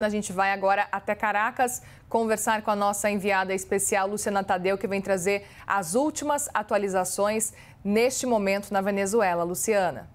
A gente vai agora até Caracas conversar com a nossa enviada especial, Luciana Taddeo, que vem trazer as últimas atualizações neste momento na Venezuela. Luciana.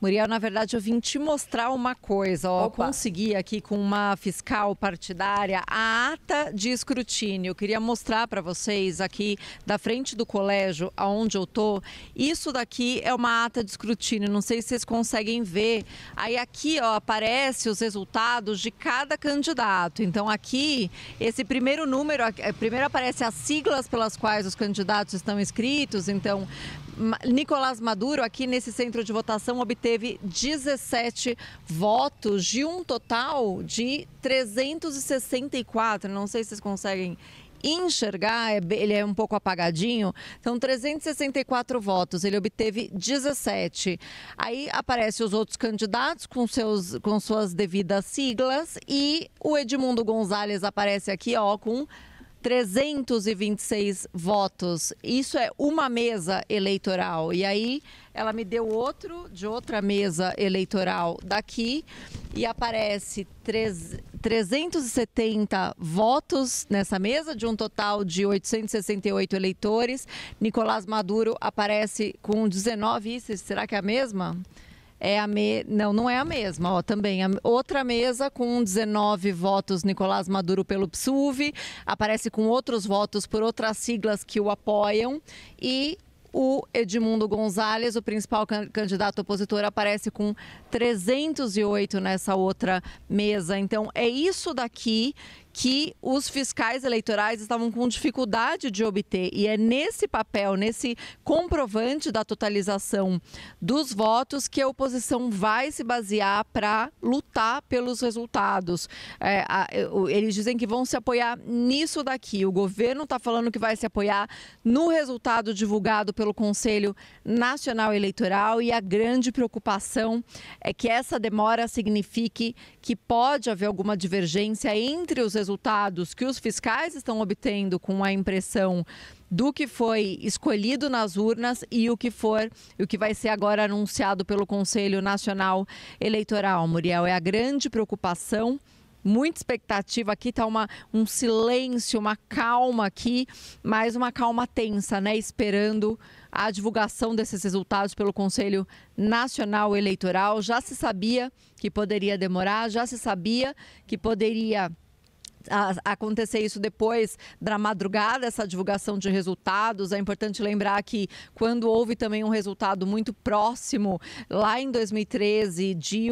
Muriel, na verdade, eu vim te mostrar uma coisa. Ó, consegui aqui com uma fiscal partidária a ata de escrutínio. Eu queria mostrar para vocês aqui da frente do colégio, aonde eu tô. Isso daqui é uma ata de escrutínio. Não sei se vocês conseguem ver. Aí aqui, ó, aparece os resultados de cada candidato. Então aqui, esse primeiro número, primeiro aparece as siglas pelas quais os candidatos estão inscritos. Então, Nicolás Maduro, aqui nesse centro de votação, obteve 17 votos de um total de 364. Não sei se vocês conseguem enxergar, ele é um pouco apagadinho. Então, 364 votos, ele obteve 17. Aí aparecem os outros candidatos com suas devidas siglas e o Edmundo Gonzalez aparece aqui, ó, com 326 votos. Isso é uma mesa eleitoral. E aí ela me deu outro de outra mesa eleitoral daqui e aparece 370 votos nessa mesa, de um total de 868 eleitores. Nicolás Maduro aparece com 19. Será que é a mesma? Não é a mesma, ó, também. Outra mesa com 19 votos, Nicolás Maduro pelo PSUV, aparece com outros votos por outras siglas que o apoiam. E o Edmundo Gonzalez, o principal candidato opositor, aparece com 308 nessa outra mesa. Então, é isso daqui que os fiscais eleitorais estavam com dificuldade de obter. E é nesse papel, nesse comprovante da totalização dos votos, que a oposição vai se basear para lutar pelos resultados. Eles dizem que vão se apoiar nisso daqui. O governo está falando que vai se apoiar no resultado divulgado pelo Conselho Nacional Eleitoral, e a grande preocupação é que essa demora signifique que pode haver alguma divergência entre os resultados que os fiscais estão obtendo com a impressão do que foi escolhido nas urnas e o que vai ser agora anunciado pelo Conselho Nacional Eleitoral. Muriel, é a grande preocupação, muita expectativa. Aqui está um silêncio, uma calma aqui, mas uma calma tensa, né? Esperando a divulgação desses resultados pelo Conselho Nacional Eleitoral. Já se sabia que poderia demorar, já se sabia que poderia acontecer isso depois da madrugada, essa divulgação de resultados. É importante lembrar que quando houve também um resultado muito próximo, lá em 2013, de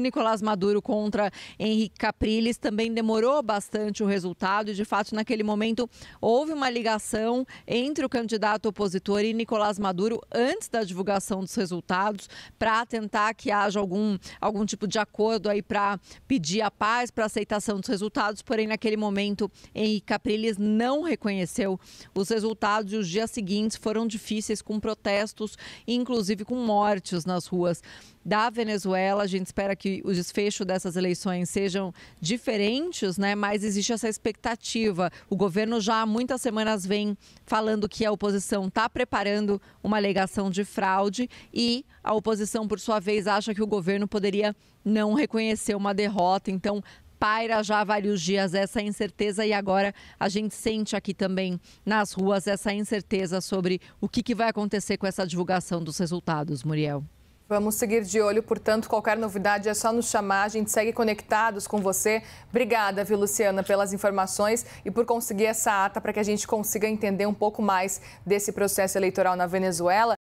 Nicolás Maduro contra Henrique Capriles, também demorou bastante o resultado. E, de fato, naquele momento, houve uma ligação entre o candidato opositor e Nicolás Maduro antes da divulgação dos resultados, para tentar que haja algum tipo de acordo aí para pedir a paz, para a aceitação dos resultados. Porém, naquele momento, Henrique Capriles não reconheceu os resultados, e os dias seguintes foram difíceis, com protestos, inclusive com mortes nas ruas da Venezuela. A gente espera que o desfecho dessas eleições sejam diferentes, né? Mas existe essa expectativa. O governo já há muitas semanas vem falando que a oposição está preparando uma alegação de fraude, e a oposição, por sua vez, acha que o governo poderia não reconhecer uma derrota. Então, paira já há vários dias essa incerteza, e agora a gente sente aqui também nas ruas essa incerteza sobre o que vai acontecer com essa divulgação dos resultados, Muriel. Vamos seguir de olho, portanto, qualquer novidade é só nos chamar, a gente segue conectados com você. Obrigada, viu, Luciana, pelas informações e por conseguir essa ata para que a gente consiga entender um pouco mais desse processo eleitoral na Venezuela.